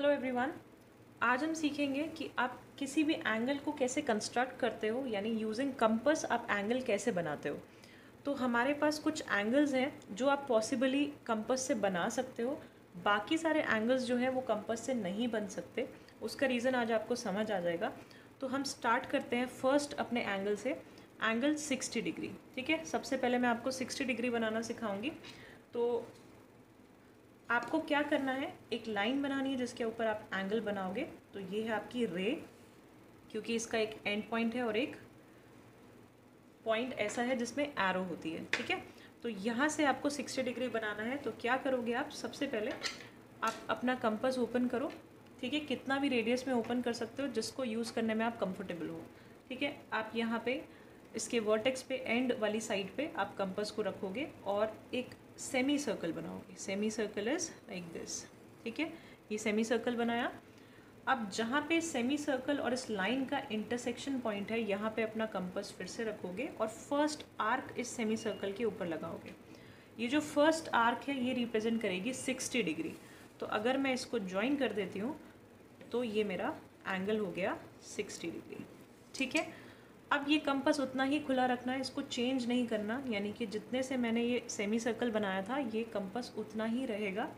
Hello everyone, आज हम सीखेंगे कि आप किसी भी एंगल को कैसे कंस्ट्रक्ट करते हो, यानी यूजिंग कंपास आप एंगल कैसे बनाते हो। तो हमारे पास कुछ एंगल्स हैं जो आप पॉसिबली कंपास से बना सकते हो, बाकी सारे एंगल्स जो हैं वो कंपास से नहीं बन सकते। उसका रीज़न आज आपको समझ आ जाएगा। तो हम स्टार्ट करते हैं फर्स्ट अपने एंगल से, एंगल 60 डिग्री। ठीक है, सबसे पहले मैं आपको 60 डिग्री बनाना सिखाऊँगी। तो आपको क्या करना है, एक लाइन बनानी है जिसके ऊपर आप एंगल बनाओगे। तो ये है आपकी रे, क्योंकि इसका एक एंड पॉइंट है और एक पॉइंट ऐसा है जिसमें एरो होती है। ठीक है, तो यहाँ से आपको 60 डिग्री बनाना है। तो क्या करोगे आप, सबसे पहले आप अपना कंपास ओपन करो। ठीक है, कितना भी रेडियस में ओपन कर सकते हो जिसको यूज़ करने में आप कंफर्टेबल हो। ठीक है, आप यहाँ पे इसके वर्टेक्स पे, एंड वाली साइड पे आप कंपास को रखोगे और एक सेमी सर्कल बनाओगे। Semi circle is like this. ठीक है, ये सेमी सर्कल बनाया। अब जहाँ पे सेमी सर्कल और इस लाइन का इंटरसेक्शन पॉइंट है, यहाँ पे अपना कंपास फिर से रखोगे और फर्स्ट आर्क इस सेमी सर्कल के ऊपर लगाओगे। ये जो फर्स्ट आर्क है ये रिप्रेजेंट करेगी 60 डिग्री। तो अगर मैं इसको ज्वाइन कर देती हूँ तो ये मेरा एंगल हो गया 60 डिग्री। ठीक है, अब ये कंपास उतना ही खुला रखना है, इसको चेंज नहीं करना, यानी कि जितने से मैंने ये सेमी सर्कल बनाया था ये कंपास उतना ही रहेगा।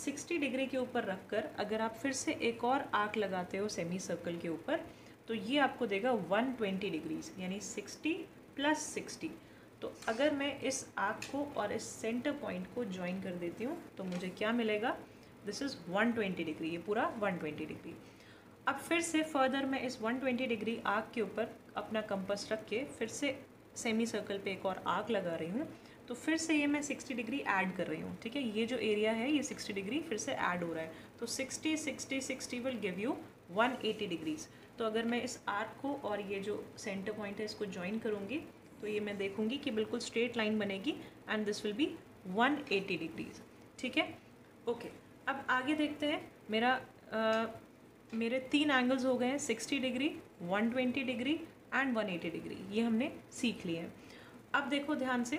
60 डिग्री के ऊपर रखकर अगर आप फिर से एक और आर्क लगाते हो सेमी सर्कल के ऊपर, तो ये आपको देगा 120 डिग्रीज, यानी 60 प्लस 60। तो अगर मैं इस आर्क को और इस सेंटर पॉइंट को ज्वाइन कर देती हूँ तो मुझे क्या मिलेगा, दिस इज़ 120 डिग्री। ये पूरा 120 डिग्री। अब फिर से फर्दर मैं इस 120 डिग्री आर्क के ऊपर अपना कंपास रख के फिर से सेमी सर्कल पे एक और आर्क लगा रही हूँ। तो फिर से ये मैं 60 डिग्री ऐड कर रही हूँ। ठीक है, ये जो एरिया है ये 60 डिग्री फिर से ऐड हो रहा है। तो 60 60 60 विल गिव यू 180 डिग्रीज। तो अगर मैं इस आर्क को और ये जो सेंटर पॉइंट है इसको ज्वाइन करूँगी तो ये मैं देखूँगी कि बिल्कुल स्ट्रेट लाइन बनेगी, and this will be 180 degrees. ठीक है, ओके। अब आगे देखते हैं। मेरे तीन एंगल्स हो गए हैं, 60 डिग्री, 120 डिग्री एंड 180 डिग्री। ये हमने सीख लिए हैं। अब देखो ध्यान से,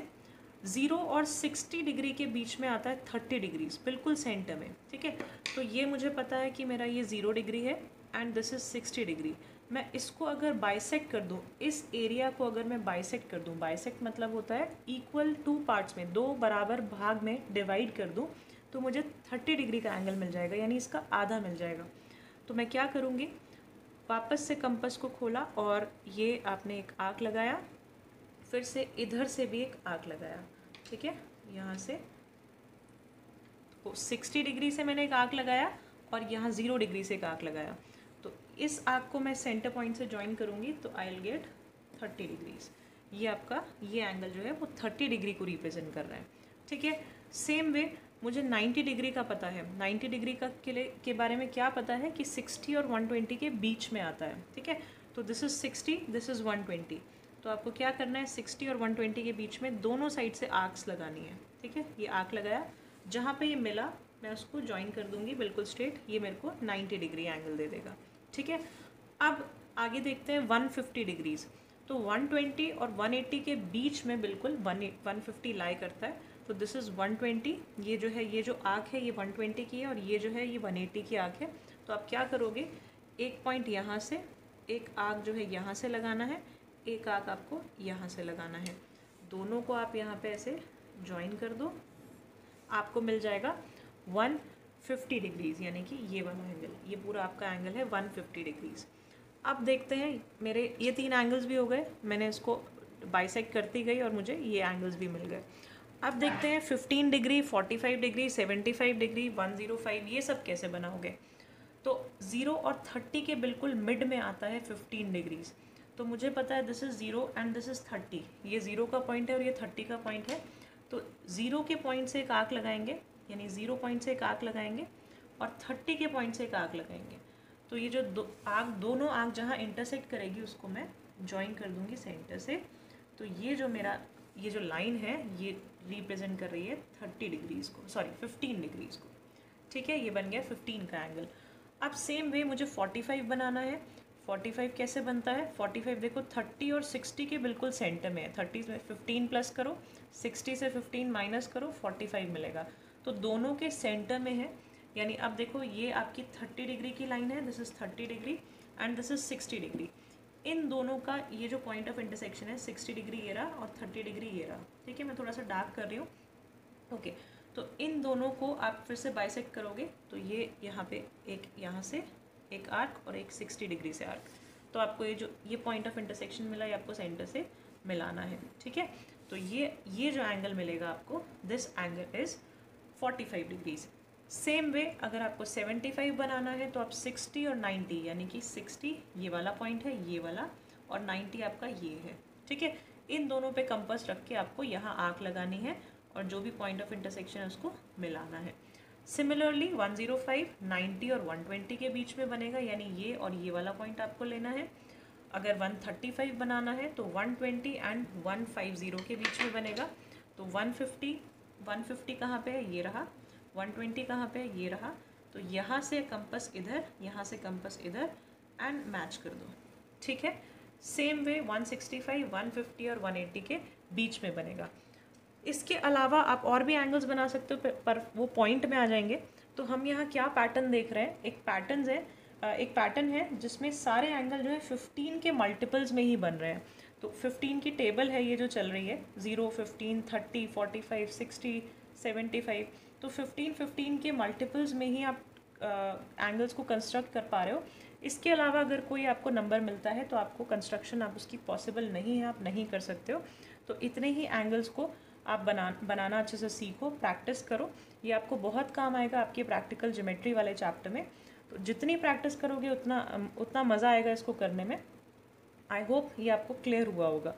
0 और 60 डिग्री के बीच में आता है 30 डिग्रीज, बिल्कुल सेंटर में। ठीक है, तो ये मुझे पता है कि मेरा ये 0 डिग्री है एंड दिस इज़ 60 डिग्री। मैं इसको अगर बाइसेक्ट कर दूँ, इस एरिया को अगर मैं बाइसेक्ट कर दूँ, बाइसेक्ट मतलब होता है इक्वल टू पार्ट्स में, दो बराबर भाग में डिवाइड कर दूँ, तो मुझे 30 डिग्री का एंगल मिल जाएगा, यानी इसका आधा मिल जाएगा। तो मैं क्या करूँगी, वापस से कंपास को खोला और ये आपने एक आर्क लगाया, फिर से इधर से भी एक आर्क लगाया। ठीक है, यहाँ से तो 60 डिग्री से मैंने एक आर्क लगाया और यहाँ 0 डिग्री से एक आर्क लगाया। तो इस आर्क को मैं सेंटर पॉइंट से ज्वाइन करूँगी तो आई विल गेट 30 डिग्रीज। ये आपका ये एंगल जो है वो 30 डिग्री को रिप्रेजेंट कर रहा है। ठीक है, सेम वे मुझे 90 डिग्री का पता है। 90 डिग्री का के बारे में क्या पता है कि 60 और 120 के बीच में आता है। ठीक है, तो दिस इज़ 60, दिस इज़ 120। तो आपको क्या करना है, 60 और 120 के बीच में दोनों साइड से आर्क्स लगानी है। ठीक है, ये आर्क लगाया, जहाँ पे ये मिला मैं उसको ज्वाइन कर दूँगी बिल्कुल स्ट्रेट, ये मेरे को 90 डिग्री एंगल दे देगा। ठीक है, अब आगे देखते हैं 150 डिग्रीज़। तो 120 और 180 के बीच में बिल्कुल 150 लाई करता है। तो दिस इज़ 120। ये जो है, ये जो आर्क है ये 120 की है और ये जो है ये 180 की आर्क है। तो आप क्या करोगे, एक पॉइंट यहाँ से, एक आर्क जो है यहाँ से लगाना है, एक आर्क आपको यहाँ से लगाना है, दोनों को आप यहाँ पे ऐसे ज्वाइन कर दो, आपको मिल जाएगा 150 डिग्रीज़, यानी कि ये वाला एंगल, ये पूरा आपका एंगल है 150 डिग्रीज़। अब देखते हैं, मेरे ये तीन एंगल्स भी हो गए, मैंने इसको बाइसेक्ट करती गई और मुझे ये एंगल्स भी मिल गए। अब देखते हैं 15 डिग्री, 45 डिग्री, 75 डिग्री, 105, ये सब कैसे बनाओगे। तो 0 और 30 के बिल्कुल मिड में आता है 15 डिग्रीज़। तो मुझे पता है this is 0 and this is 30। ये 0 का पॉइंट है और ये 30 का पॉइंट है। तो 0 के पॉइंट से एक आर्क लगाएंगे, यानी 0 पॉइंट से एक आर्क लगाएंगे, और 30 के पॉइंट से एक आर्क लगाएंगे। तो ये जो दोनों आर्क जहाँ इंटरसेक्ट करेगी उसको मैं ज्वाइन कर दूँगी सेंटर से। तो ये जो मेरा ये जो लाइन है ये रिप्रेजेंट कर रही है 30 डिग्रीज़ को, सॉरी 15 डिग्रीज़ को। ठीक है, ये बन गया 15 का एंगल। अब सेम वे मुझे 45 बनाना है। 45 कैसे बनता है, 45 देखो 30 और 60 के बिल्कुल सेंटर में है। 30 में 15 प्लस करो, 60 से 15 माइनस करो, 45 मिलेगा। तो दोनों के सेंटर में है, यानी अब देखो ये आपकी 30 डिग्री की लाइन है, this is 30 degree and this is 60 degree. इन दोनों का ये जो पॉइंट ऑफ इंटरसेक्शन है 60 डिग्री ये रहा और 30 डिग्री ये रहा, ठीक है। मैं थोड़ा सा डार्क कर रही हूँ, ओके। तो इन दोनों को आप फिर से बाइसेक्ट करोगे तो ये यहाँ पे एक यहाँ से एक आर्क और एक 60 डिग्री से आर्क। तो आपको ये जो ये पॉइंट ऑफ इंटरसेक्शन मिला ये आपको सेंटर से मिलाना है, ठीक है। तो ये जो एंगल मिलेगा आपको, this angle is 45 degrees. Same way अगर आपको 75 बनाना है तो आप 60 और 90, यानी कि 60 ये वाला पॉइंट है ये वाला और 90 आपका ये है, ठीक है। इन दोनों पे कंपास रख के आपको यहाँ आर्क लगानी है और जो भी पॉइंट ऑफ इंटरसेक्शन है उसको मिलाना है। सिमिलरली 105, 90 और 120 के बीच में बनेगा, यानी ये और ये वाला पॉइंट आपको लेना है। अगर 135 बनाना है तो 120 एंड 150 के बीच में बनेगा। तो 150 कहाँ पे है ये रहा, 120 कहाँ पे है ये रहा। तो यहाँ से कंपास इधर, यहाँ से कंपास इधर एंड मैच कर दो, ठीक है। सेम वे 165, 150 और 180 के बीच में बनेगा। इसके अलावा आप और भी एंगल्स बना सकते हो पर वो पॉइंट में आ जाएंगे। तो हम यहाँ क्या पैटर्न देख रहे हैं, एक पैटर्न है जिसमें सारे एंगल जो है 15 के मल्टीपल्स में ही बन रहे हैं। तो 15 की टेबल है ये जो चल रही है, 0, 15, 30, 45, 60, 75। तो 15 के मल्टीपल्स में ही आप एंगल्स को कंस्ट्रक्ट कर पा रहे हो। इसके अलावा अगर कोई आपको नंबर मिलता है तो आपको कंस्ट्रक्शन आप उसकी पॉसिबल नहीं है, आप नहीं कर सकते हो। तो इतने ही एंगल्स को आप बनाना अच्छे से सीखो, प्रैक्टिस करो। ये आपको बहुत काम आएगा आपके प्रैक्टिकल ज्योमेट्री वाले चैप्टर में। तो जितनी प्रैक्टिस करोगे उतना मज़ा आएगा इसको करने में। आई होप ये आपको क्लियर हुआ होगा।